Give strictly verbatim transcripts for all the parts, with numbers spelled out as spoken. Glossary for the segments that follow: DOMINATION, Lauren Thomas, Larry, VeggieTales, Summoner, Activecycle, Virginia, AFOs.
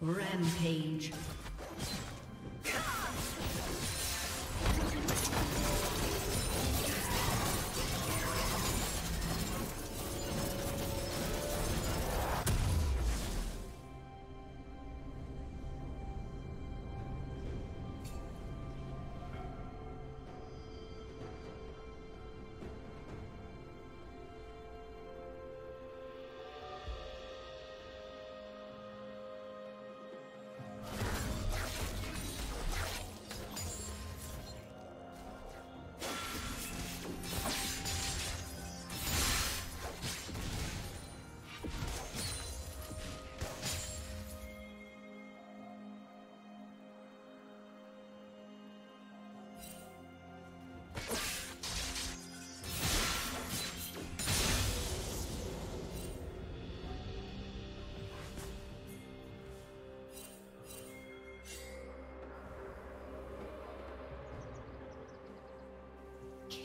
Rampage.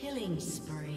Killing spree.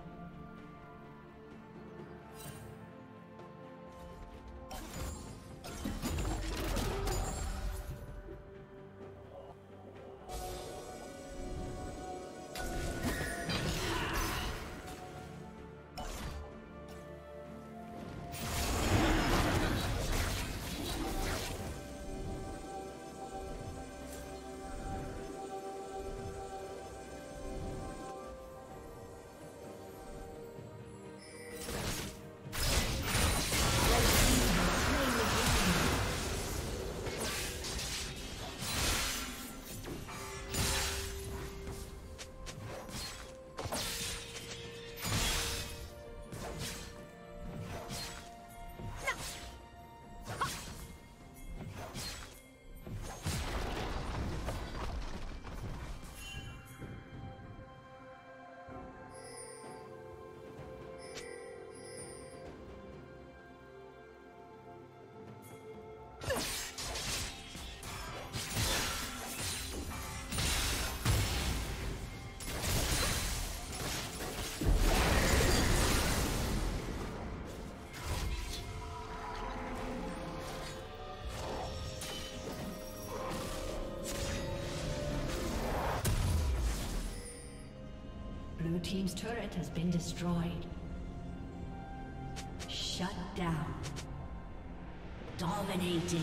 Blue team's turret has been destroyed. Shut down. Dominating.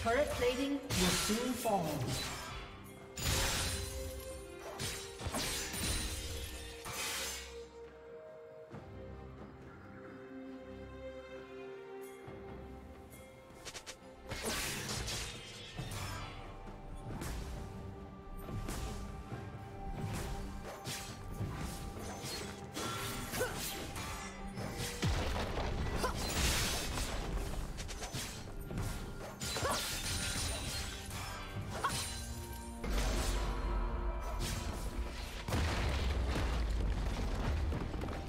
Turret plating will soon fall.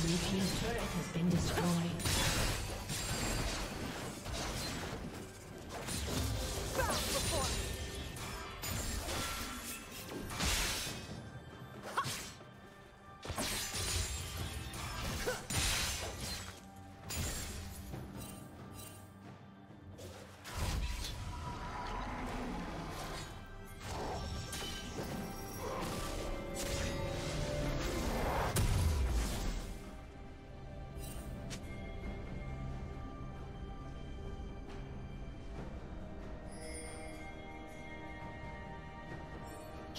Blue team's turret has been destroyed.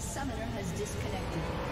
A summoner has disconnected.